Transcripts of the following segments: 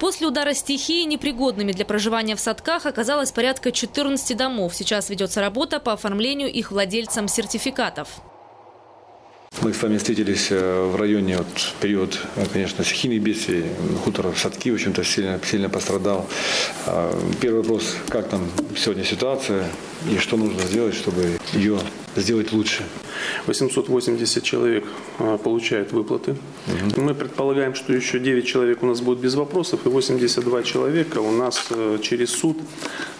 После удара стихии непригодными для проживания в садках оказалось порядка 14 домов. Сейчас ведется работа по оформлению их владельцам сертификатов. Мы с вами встретились в районе, период, конечно, стихийных бедствий, хутор Шатки, в общем-то, сильно пострадал. Первый вопрос, как там сегодня ситуация и что нужно сделать, чтобы ее сделать лучше? 880 человек получают выплаты. Мы предполагаем, что еще 9 человек у нас будет без вопросов, и 82 человека у нас через суд.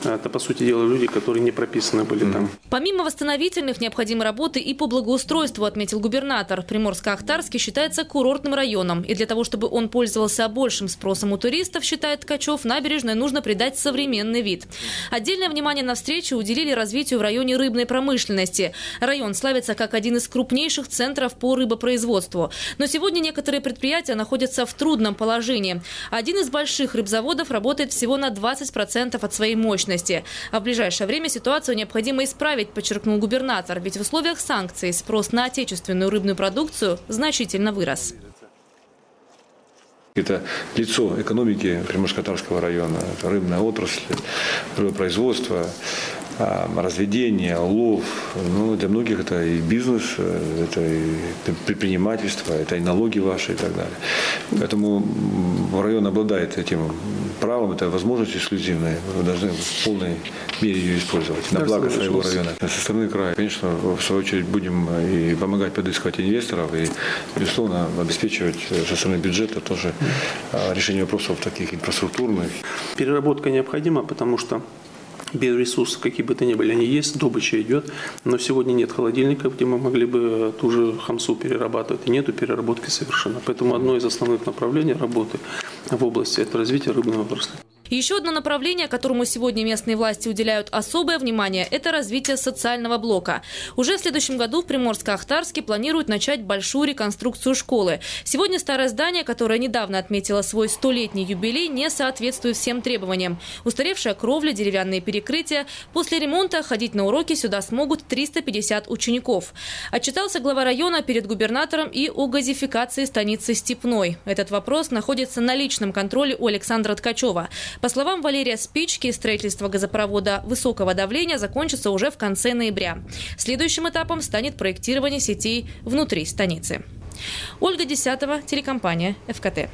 Это, по сути дела, люди, которые не прописаны были там. Помимо восстановительных, необходимы работы и по благоустройству, отметил губернатор. Приморско-Ахтарске считается курортным районом. И для того, чтобы он пользовался большим спросом у туристов, считает Ткачев, набережной нужно придать современный вид. Отдельное внимание на встрече уделили развитию в районе рыбной промышленности. Район славится как один из крупнейших центров по рыбопроизводству. Но сегодня некоторые предприятия находятся в трудном положении. Один из больших рыбзаводов работает всего на 20% от своей мощности. А в ближайшее время ситуацию необходимо исправить, подчеркнул губернатор. Ведь в условиях санкций спрос на отечественную рыбную продукцию значительно вырос. Это лицо экономики Приморско-Ахтарского района. Это рыбная отрасль, рыбопроизводство, разведение, лов. Ну, для многих это и бизнес, это и предпринимательство, это и налоги ваши и так далее. Поэтому район обладает этим правом, это возможность эксклюзивная. Вы должны в полной мере ее использовать на благо своего района. Со стороны края, конечно, в свою очередь будем и помогать подыскивать инвесторов и, безусловно, обеспечивать со стороны бюджета тоже решение вопросов таких инфраструктурных. Переработка необходима, потому что биоресурсы, какие бы то ни были, они есть, добыча идет, но сегодня нет холодильника, где мы могли бы ту же хамсу перерабатывать, и нету переработки совершенно. Поэтому одно из основных направлений работы в области – это развитие рыбного отрасли. Еще одно направление, которому сегодня местные власти уделяют особое внимание – это развитие социального блока. Уже в следующем году в Приморско-Ахтарске планируют начать большую реконструкцию школы. Сегодня старое здание, которое недавно отметило свой 100-летний юбилей, не соответствует всем требованиям. Устаревшая кровля, деревянные перекрытия. После ремонта ходить на уроки сюда смогут 350 учеников. Отчитался глава района перед губернатором и о газификации станицы Степной. Этот вопрос находится на личном контроле у Александра Ткачева. По словам Валерия Спички, строительство газопровода высокого давления закончится уже в конце ноября. Следующим этапом станет проектирование сетей внутри станицы. Ольга Десятова, телекомпания ФКТ.